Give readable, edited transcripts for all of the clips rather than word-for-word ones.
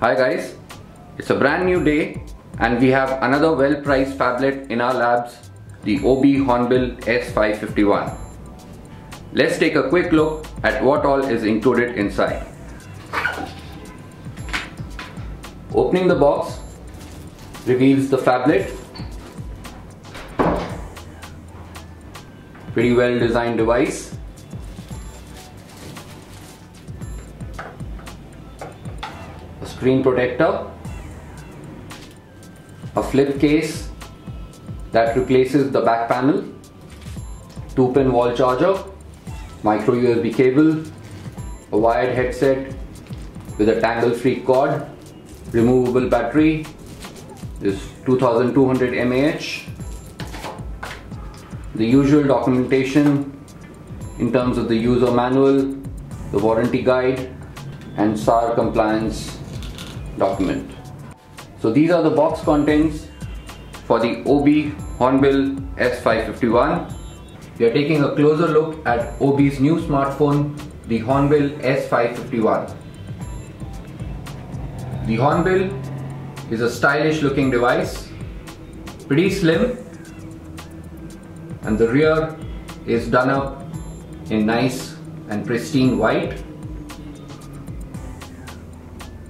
Hi guys, it's a brand new day and we have another well-priced phablet in our labs, the OBI Hornbill S551. Let's take a quick look at what all is included inside. Opening the box reveals the phablet. Pretty well designed device. A screen protector, a flip case that replaces the back panel, 2-pin wall charger, micro USB cable, a wired headset with a tangle-free cord, removable battery, this 2200 mAh, the usual documentation in terms of the user manual, the warranty guide and SAR compliance document. So these are the box contents for the OBI Hornbill S551. We are taking a closer look at OBI's new smartphone, the Hornbill S551. The Hornbill is a stylish looking device, pretty slim, and the rear is done up in nice and pristine white.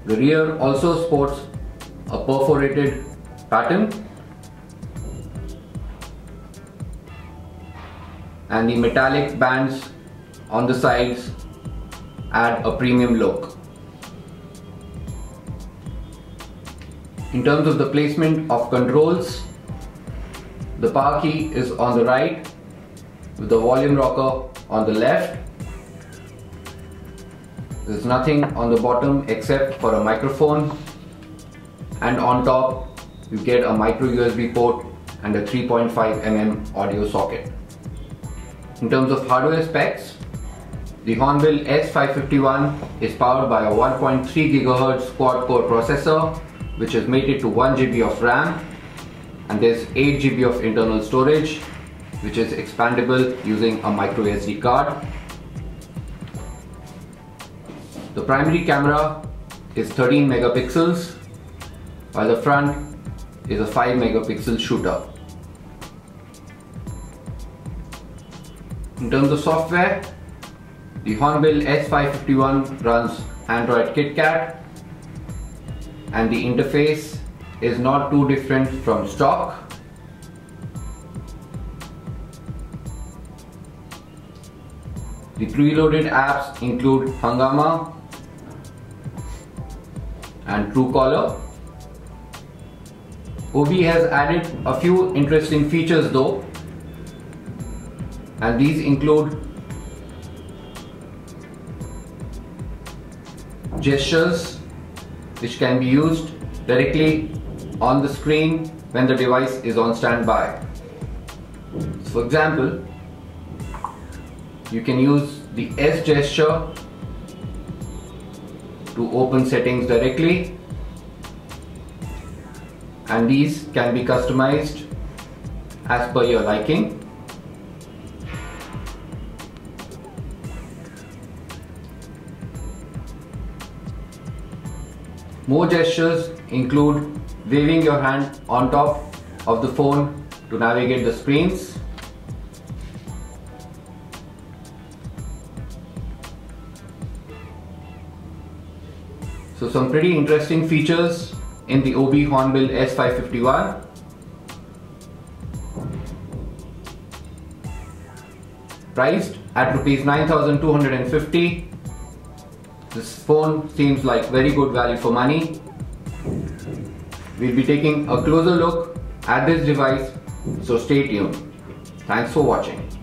The rear also sports a perforated pattern, and the metallic bands on the sides add a premium look. In terms of the placement of controls, the power key is on the right with the volume rocker on the left. There's nothing on the bottom except for a microphone, and on top you get a micro USB port and a 3.5mm audio socket. In terms of hardware specs, the Hornbill S551 is powered by a 1.3 GHz quad-core processor which is mated to 1 GB of RAM, and there's 8 GB of internal storage which is expandable using a micro SD card. The primary camera is 13 megapixels while the front is a 5 megapixel shooter. In terms of software, the Hornbill S551 runs Android KitKat, and the interface is not too different from stock. The preloaded apps include Hungama and Truecaller. OBI has added a few interesting features though, and these include gestures which can be used directly on the screen when the device is on standby. For example, you can use the S gesture to open settings directly, and these can be customized as per your liking. More gestures include waving your hand on top of the phone to navigate the screens, so some pretty interesting features in the OBI Hornbill S551. Priced at ₹9,250. This phone seems like very good value for money. We'll be taking a closer look at this device, so stay tuned. Thanks for watching.